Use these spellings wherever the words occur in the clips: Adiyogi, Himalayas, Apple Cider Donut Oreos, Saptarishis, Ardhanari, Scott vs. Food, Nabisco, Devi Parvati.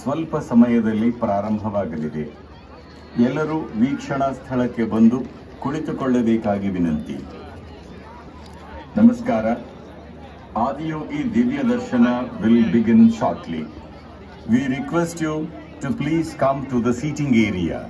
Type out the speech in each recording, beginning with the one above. ಸ್ವಲ್ಪ ಸಮಯದಲ್ಲಿ ಪ್ರಾರಂಭವಾಗಲಿದೆ. ಎಲ್ಲರೂ ವೀಕ್ಷಣಾ ಸ್ಥಳಕ್ಕೆ ಬಂದು ಕುಳಿತುಕೊಳ್ಳಬೇಕಾಗಿ ವಿನಂತಿ. ನಮಸ್ಕಾರ. Adiyogi Divya Darshana will begin shortly. We request you to please come to the seating area.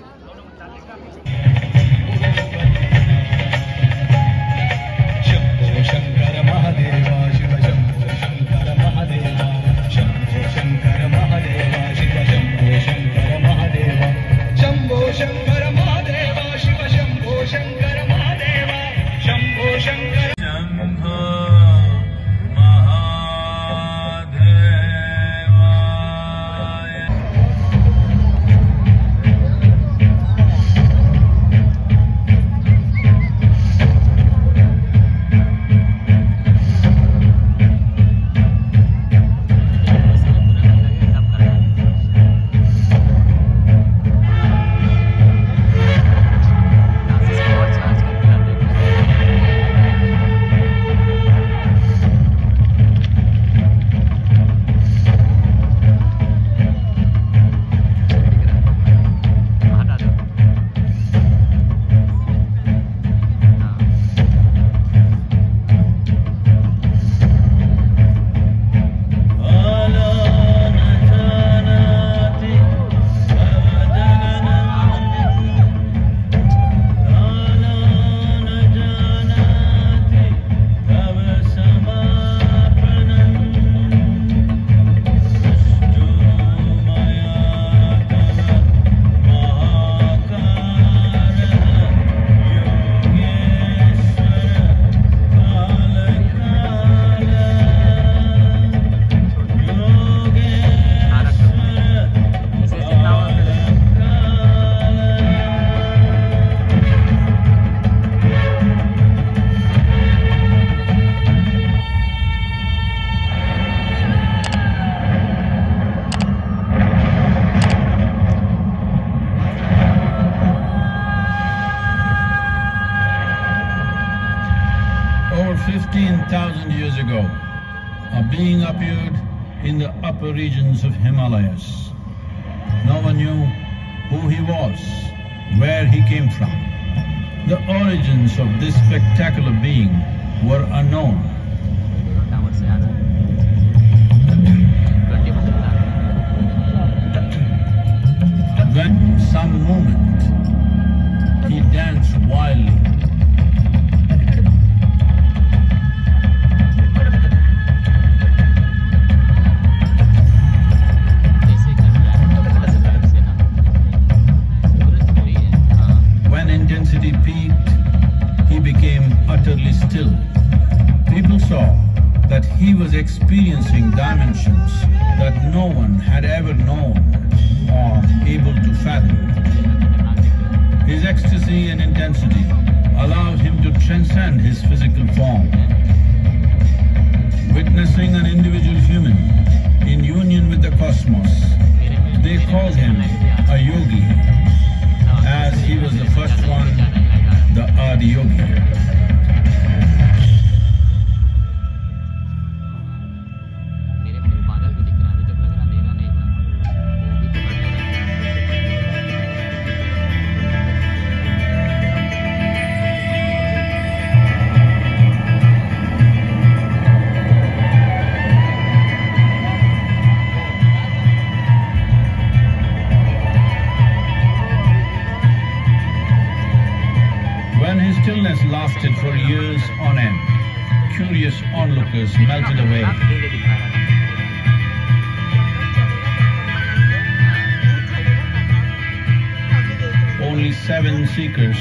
Appeared in the upper regions of Himalayas. No one knew who he was, where he came from. The origins of this spectacular being were unknown. When some moment, he danced wildly. He was experiencing dimensions that no one had ever known or able to fathom. His ecstasy and intensity allowed him to transcend his physical form. Witnessing an individual human in union with the cosmos, they called him a yogi, as he was the first one, the Adiyogi. Lasted for years on end. Curious onlookers melted away. Only 7 seekers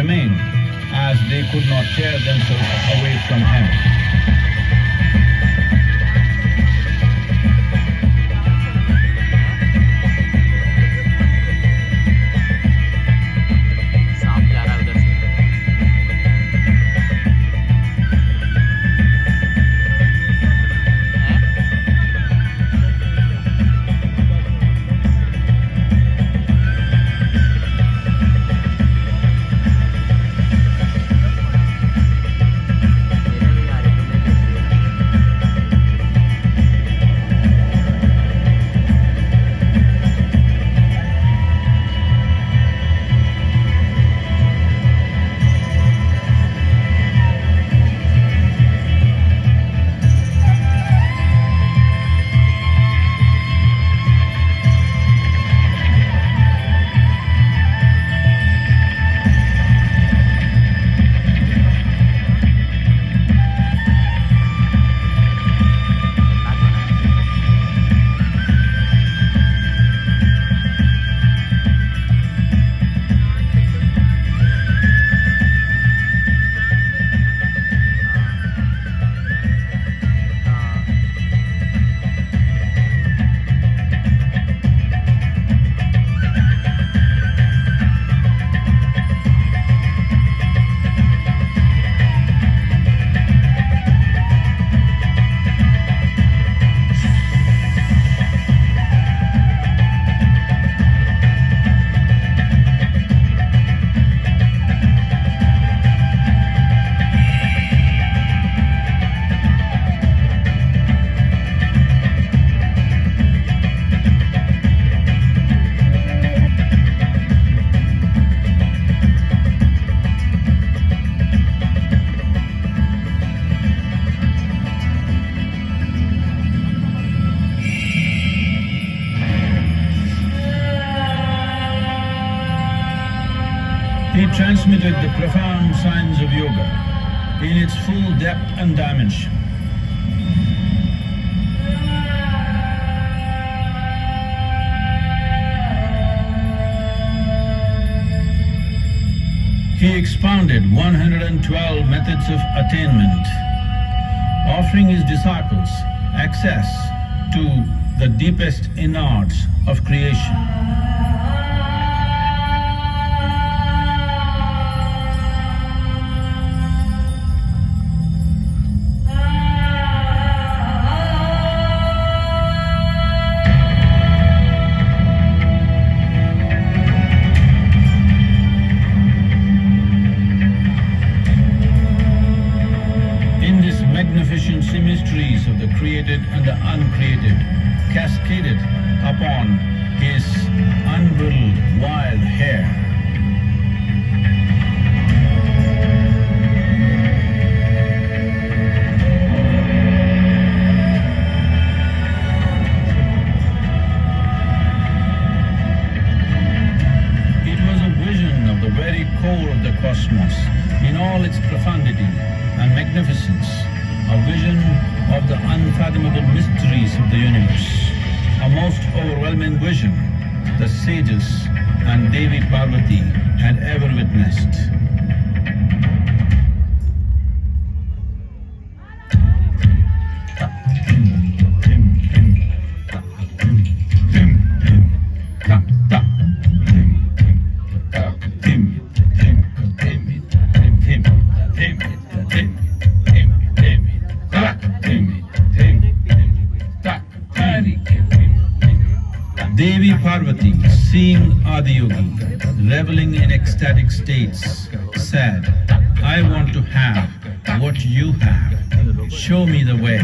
remained, as they could not tear themselves away from him. She transmitted the profound science of yoga in its full depth and dimension. He expounded 112 methods of attainment, offering his disciples access to the deepest innards of creation. The mysteries of the created and the uncreated cascaded upon his unbridled wild hair. It was a vision of the very core of the cosmos in all its profundity and magnificence. A vision of the unfathomable mysteries of the universe, a most overwhelming vision the sages and Devi Parvati had ever witnessed. Devi Parvati, seeing Adiyogi, reveling in ecstatic states, said, "I want to have what you have. Show me the way."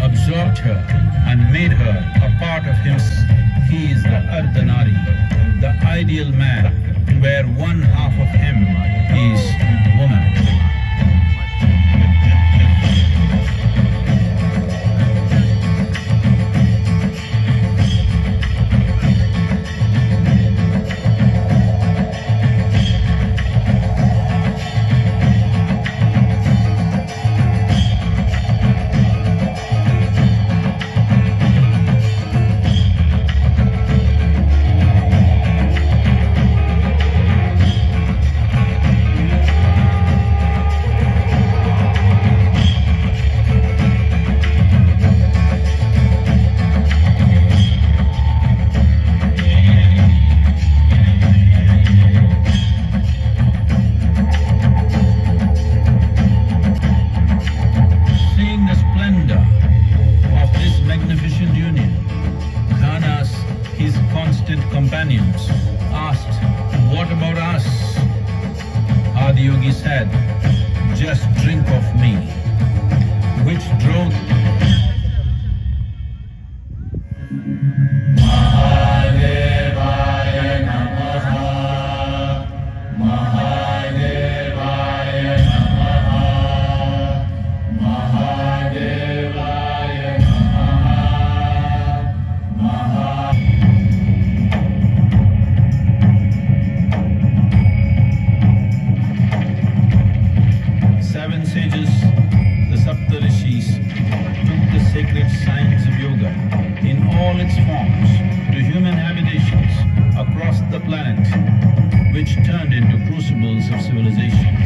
Absorbed her and made her a part of him. He is the Ardhanari, the ideal man, where one half of him is woman. Companions asked, "What about us?" Adiyogi said, "Just drink of me," which drove sages, the Saptarishis, took the sacred science of yoga in all its forms to human habitations across the planet. which turned into crucibles of civilization.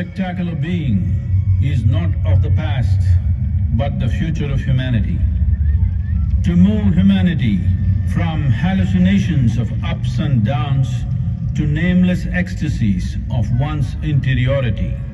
Spectacular being is not of the past, but the future of humanity. To move humanity from hallucinations of ups and downs to nameless ecstasies of one's interiority.